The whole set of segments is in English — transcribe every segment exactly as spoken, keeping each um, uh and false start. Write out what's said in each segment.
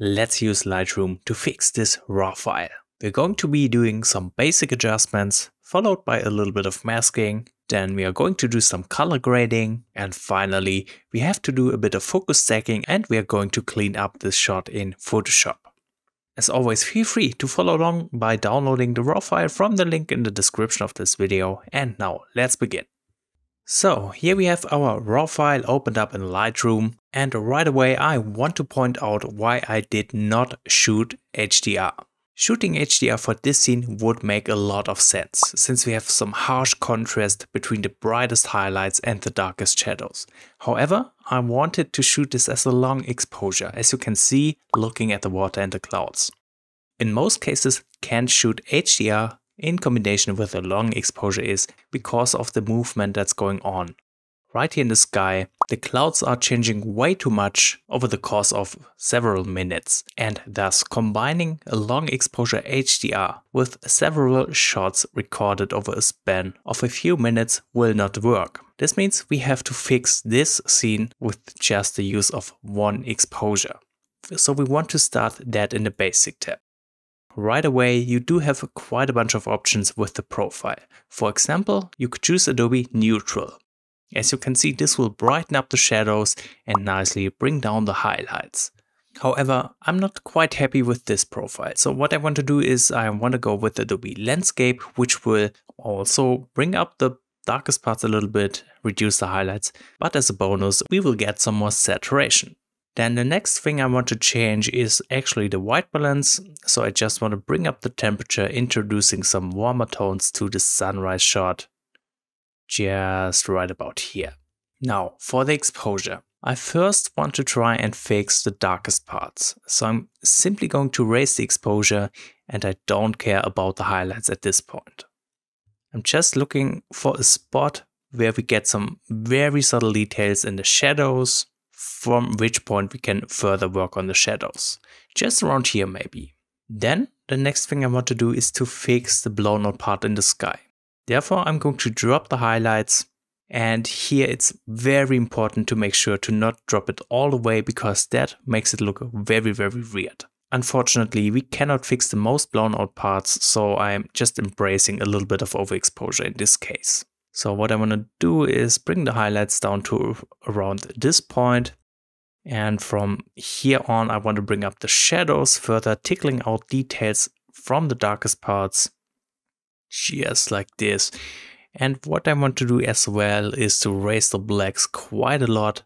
Let's use Lightroom to fix this raw file. We're going to be doing some basic adjustments, followed by a little bit of masking. Then we are going to do some color grading. And finally, we have to do a bit of focus stacking, and we are going to clean up this shot in Photoshop. As always, feel free to follow along by downloading the raw file from the link in the description of this video. And now let's begin. So here we have our raw file opened up in Lightroom, and right away I want to point out why I did not shoot H D R. Shooting H D R for this scene would make a lot of sense, since we have some harsh contrast between the brightest highlights and the darkest shadows. However, I wanted to shoot this as a long exposure, as you can see looking at the water and the clouds. In most cases, can't shoot H D R in combination with a long exposure is because of the movement that's going on. Right here in the sky, the clouds are changing way too much over the course of several minutes, and thus combining a long exposure H D R with several shots recorded over a span of a few minutes will not work. This means we have to fix this scene with just the use of one exposure. So we want to start that in the basic tab. Right away, you do have quite a bunch of options with the profile. For example, you could choose Adobe Neutral. As you can see, this will brighten up the shadows and nicely bring down the highlights. However, I'm not quite happy with this profile. So what I want to do is I want to go with Adobe Landscape, which will also bring up the darkest parts a little bit, reduce the highlights, but as a bonus, we will get some more saturation. Then the next thing I want to change is actually the white balance. So I just want to bring up the temperature, introducing some warmer tones to the sunrise shot, just right about here. Now for the exposure, I first want to try and fix the darkest parts. So I'm simply going to raise the exposure, and I don't care about the highlights at this point. I'm just looking for a spot where we get some very subtle details in the shadows, from which point we can further work on the shadows. Just around here maybe. Then the next thing I want to do is to fix the blown out part in the sky. Therefore I'm going to drop the highlights, and here it's very important to make sure to not drop it all the way, because that makes it look very very weird. Unfortunately, we cannot fix the most blown out parts, so I'm just embracing a little bit of overexposure in this case. So what I want to do is bring the highlights down to around this point, and from here on I want to bring up the shadows further, tickling out details from the darkest parts, just like this. And what I want to do as well is to raise the blacks quite a lot,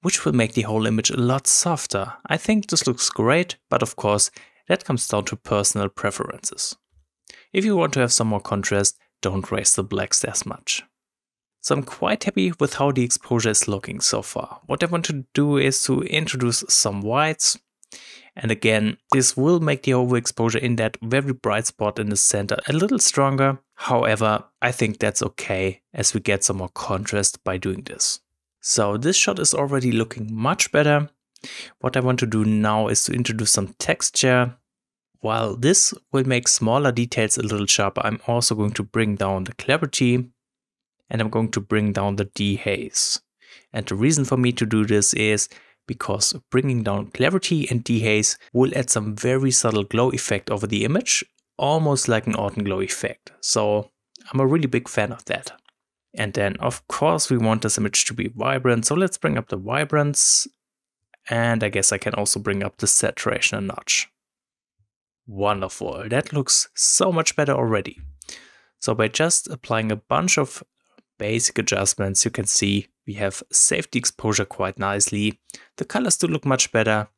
which will make the whole image a lot softer. I think this looks great, but of course that comes down to personal preferences. If you want to have some more contrast, don't raise the blacks as much. So I'm quite happy with how the exposure is looking so far. What I want to do is to introduce some whites. And again, this will make the overexposure in that very bright spot in the center a little stronger. However, I think that's okay, as we get some more contrast by doing this. So this shot is already looking much better. What I want to do now is to introduce some texture. While this will make smaller details a little sharper, I'm also going to bring down the clarity, and I'm going to bring down the dehaze. And the reason for me to do this is because bringing down clarity and dehaze will add some very subtle glow effect over the image, almost like an autumn glow effect. So I'm a really big fan of that. And then of course we want this image to be vibrant, so let's bring up the vibrance, and I guess I can also bring up the saturation a notch. Wonderful, that looks so much better already. So by just applying a bunch of basic adjustments, you can see we have saved the exposure quite nicely. The colors do look much better,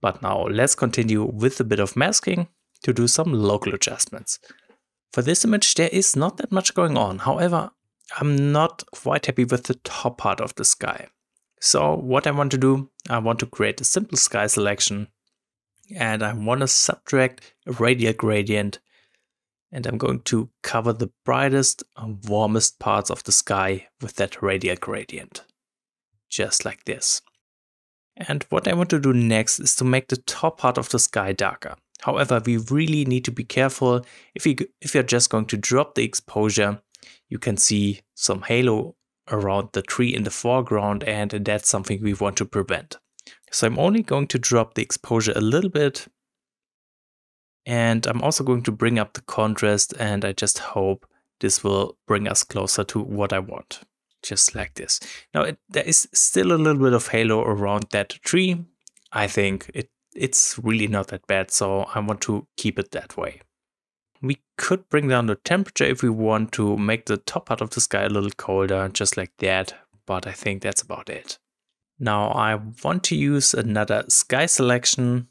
but now let's continue with a bit of masking to do some local adjustments. For this image, there is not that much going on. However, I'm not quite happy with the top part of the sky. So what I want to do, I want to create a simple sky selection, and I want to subtract a radial gradient, and I'm going to cover the brightest and warmest parts of the sky with that radial gradient, just like this. And what I want to do next is to make the top part of the sky darker. However, we really need to be careful. If you, if you're just going to drop the exposure, you can see some halo around the tree in the foreground, and that's something we want to prevent. So I'm only going to drop the exposure a little bit. And I'm also going to bring up the contrast, and I just hope this will bring us closer to what I want, just like this. Now, it, there is still a little bit of halo around that tree. I think it, it's really not that bad, so I want to keep it that way. We could bring down the temperature if we want to make the top part of the sky a little colder, just like that, but I think that's about it. Now, I want to use another sky selection.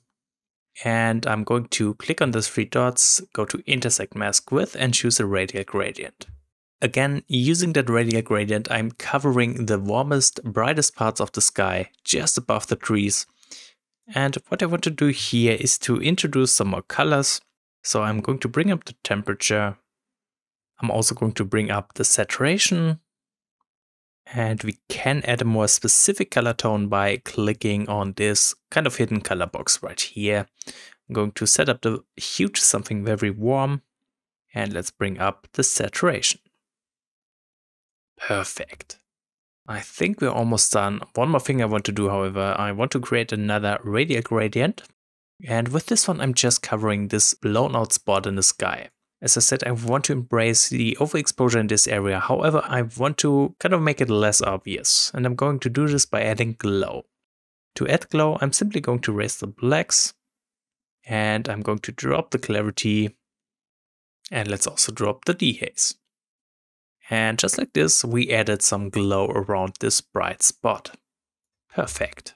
And I'm going to click on the three dots, go to intersect mask with, and choose a radial gradient. Again, using that radial gradient, I'm covering the warmest, brightest parts of the sky just above the trees. And what I want to do here is to introduce some more colors. So I'm going to bring up the temperature. I'm also going to bring up the saturation. And we can add a more specific color tone by clicking on this kind of hidden color box right here. I'm going to set up the hue to something very warm. And let's bring up the saturation. Perfect. I think we're almost done. One more thing I want to do, however, I want to create another radial gradient. And with this one, I'm just covering this blown out spot in the sky. As I said, I want to embrace the overexposure in this area. However, I want to kind of make it less obvious. And I'm going to do this by adding glow. To add glow, I'm simply going to raise the blacks. And I'm going to drop the clarity. And let's also drop the dehaze. And just like this, we added some glow around this bright spot. Perfect.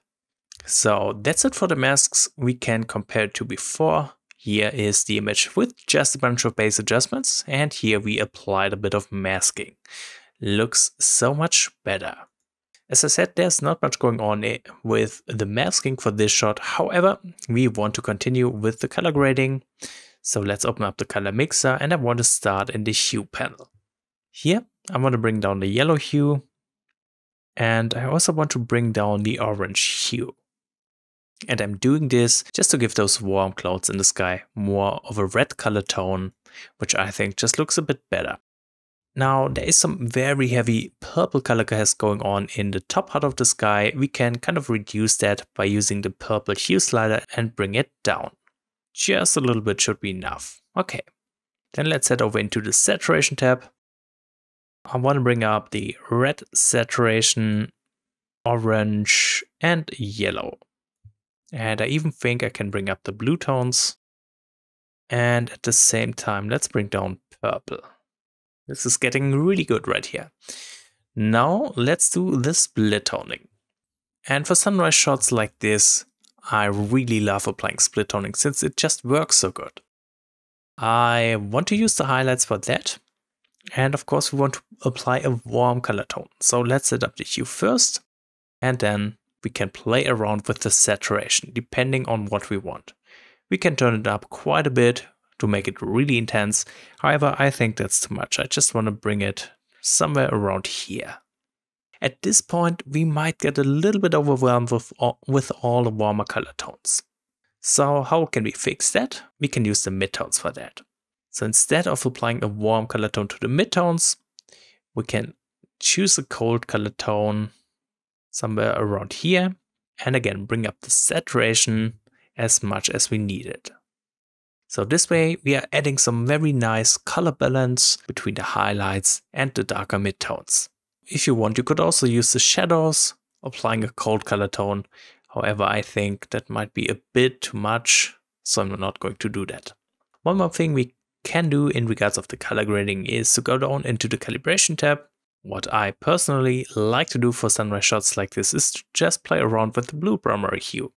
So that's it for the masks. We can compare it to before. Here is the image with just a bunch of base adjustments, and here we applied a bit of masking. Looks so much better. As I said, there's not much going on with the masking for this shot. However, we want to continue with the color grading. So let's open up the color mixer, and I want to start in the hue panel. Here, I want to bring down the yellow hue, and I also want to bring down the orange hue. And I'm doing this just to give those warm clouds in the sky more of a red color tone, which I think just looks a bit better. Now, there is some very heavy purple color cast going on in the top part of the sky. We can kind of reduce that by using the purple hue slider and bring it down. Just a little bit should be enough. Okay, then let's head over into the saturation tab. I want to bring up the red saturation, orange, and yellow. And I even think I can bring up the blue tones. And at the same time, let's bring down purple. This is getting really good right here. Now let's do the split toning. And for sunrise shots like this, I really love applying split toning since it just works so good. I want to use the highlights for that. And of course, we want to apply a warm color tone. So let's set up the hue first, and then we can play around with the saturation depending on what we want. We can turn it up quite a bit to make it really intense. However, I think that's too much. I just want to bring it somewhere around here. At this point, we might get a little bit overwhelmed with all, with all the warmer color tones. So how can we fix that? We can use the midtones for that. So instead of applying a warm color tone to the midtones, we can choose a cold color tone somewhere around here, and again bring up the saturation as much as we need it. So this way we are adding some very nice color balance between the highlights and the darker midtones. If you want, you could also use the shadows, applying a cold color tone. However, I think that might be a bit too much, so I'm not going to do that. One more thing we can do in regards of the color grading is to go down into the calibration tab. What I personally like to do for sunrise shots like this is to just play around with the blue primary hue.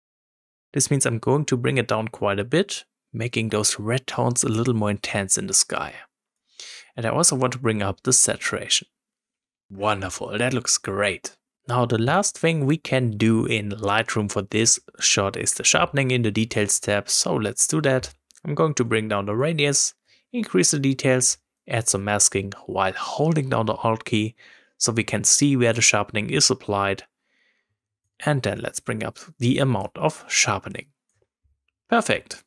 This means I'm going to bring it down quite a bit, making those red tones a little more intense in the sky. And I also want to bring up the saturation. Wonderful, that looks great. Now the last thing we can do in Lightroom for this shot is the sharpening in the details tab, so let's do that. I'm going to bring down the radius, increase the details, add some masking while holding down the Alt key so we can see where the sharpening is applied. And then let's bring up the amount of sharpening. Perfect.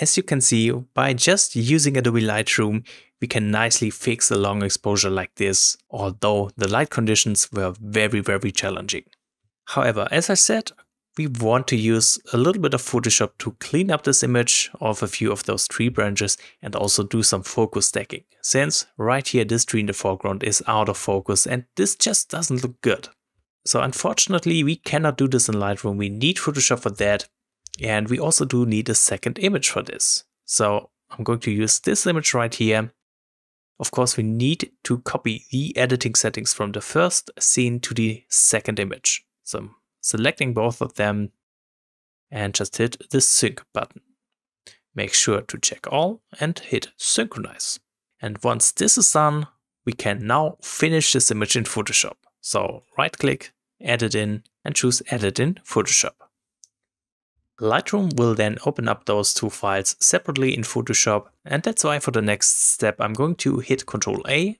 As you can see, by just using Adobe Lightroom, we can nicely fix a long exposure like this, although the light conditions were very, very challenging. However, as I said, we want to use a little bit of Photoshop to clean up this image of a few of those tree branches and also do some focus stacking, since right here this tree in the foreground is out of focus and this just doesn't look good. So unfortunately we cannot do this in Lightroom, we need Photoshop for that, and we also do need a second image for this. So I'm going to use this image right here. Of course we need to copy the editing settings from the first scene to the second image. So selecting both of them and just hit the sync button. Make sure to check all and hit synchronize. And once this is done, we can now finish this image in Photoshop. So right click, edit in, and choose edit in Photoshop. Lightroom will then open up those two files separately in Photoshop, and that's why for the next step I'm going to hit control A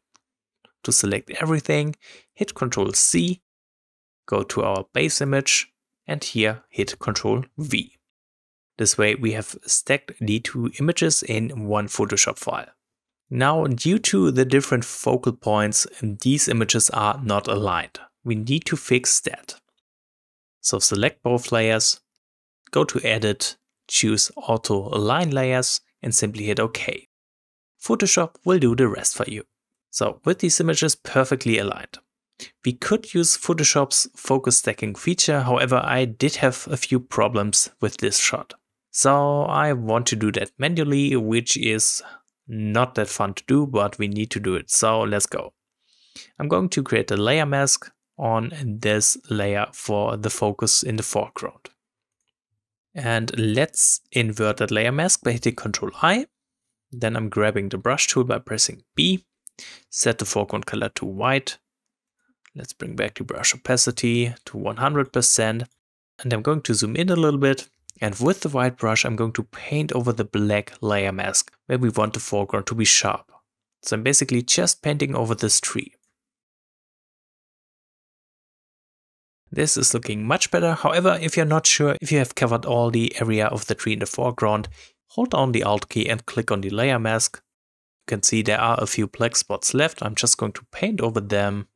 to select everything, hit control C, go to our base image, and here hit control V. This way we have stacked the two images in one Photoshop file. Now, due to the different focal points, these images are not aligned. We need to fix that. So select both layers, go to edit, choose auto align layers, and simply hit OK. Photoshop will do the rest for you. So with these images perfectly aligned. We could use Photoshop's focus stacking feature, however I did have a few problems with this shot. So I want to do that manually, which is not that fun to do, but we need to do it, so let's go. I'm going to create a layer mask on this layer for the focus in the foreground. And let's invert that layer mask by hitting control I. Then I'm grabbing the brush tool by pressing B, set the foreground color to white. Let's bring back the brush opacity to one hundred percent, and I'm going to zoom in a little bit, and with the white brush I'm going to paint over the black layer mask where we want the foreground to be sharp. So I'm basically just painting over this tree. This is looking much better. However, if you're not sure if you have covered all the area of the tree in the foreground, hold down the Alt key and click on the layer mask. You can see there are a few black spots left. I'm just going to paint over them.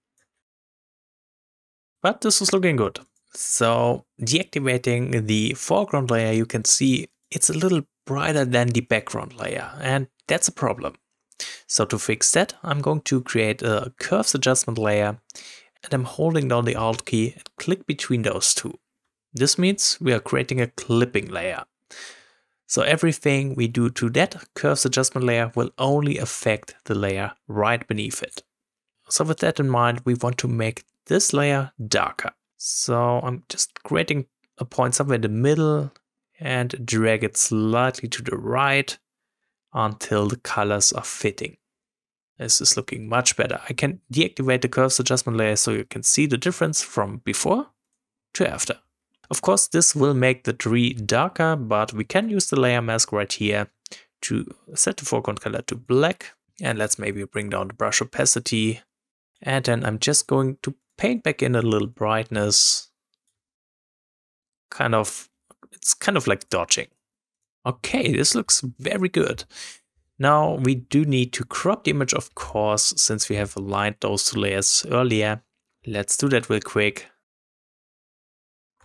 But this is looking good. So deactivating the foreground layer, you can see it's a little brighter than the background layer, and that's a problem. So to fix that, I'm going to create a curves adjustment layer, and I'm holding down the Alt key and click between those two. This means we are creating a clipping layer. So everything we do to that curves adjustment layer will only affect the layer right beneath it. So with that in mind, we want to make this layer darker. So I'm just creating a point somewhere in the middle and drag it slightly to the right until the colors are fitting. This is looking much better. I can deactivate the curves adjustment layer so you can see the difference from before to after. Of course, this will make the tree darker, but we can use the layer mask right here to set the foreground color to black. And let's maybe bring down the brush opacity. And then I'm just going to paint back in a little brightness. Kind of, it's kind of like dodging. Okay, this looks very good. Now we do need to crop the image, of course, since we have aligned those two layers earlier. Let's do that real quick.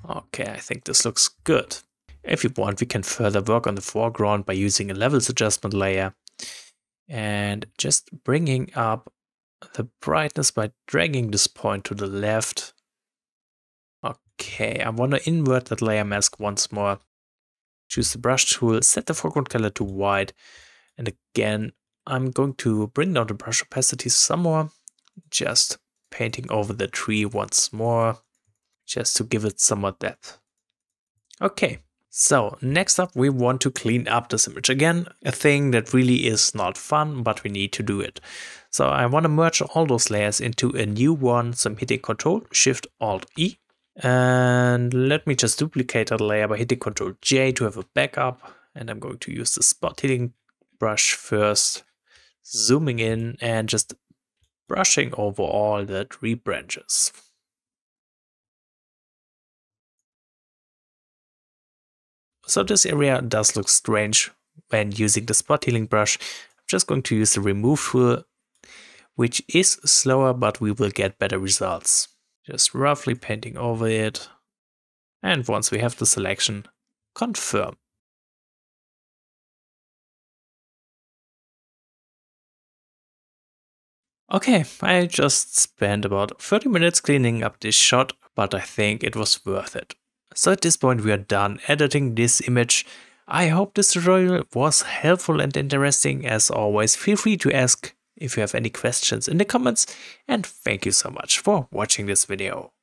Okay, I think this looks good. If you want, we can further work on the foreground by using a levels adjustment layer and just bringing up the brightness by dragging this point to the left. Okay, I want to invert that layer mask once more. Choose the brush tool, set the foreground color to white, and again I'm going to bring down the brush opacity some more, just painting over the tree once more, just to give it some more depth. Okay, so next up we want to clean up this image again, a thing that really is not fun, but we need to do it. So I want to merge all those layers into a new one, so I'm hitting control shift alt E, and let me just duplicate that layer by hitting control J to have a backup, and I'm going to use the spot healing brush first, zooming in and just brushing over all the tree branches. So this area does look strange when using the spot healing brush. I'm just going to use the remove tool, which is slower, but we will get better results. Just roughly painting over it. And once we have the selection, confirm. Okay, I just spent about thirty minutes cleaning up this shot, but I think it was worth it. So at this point we are done editing this image. I hope this tutorial was helpful and interesting. As always, feel free to ask if you have any questions in the comments, and thank you so much for watching this video.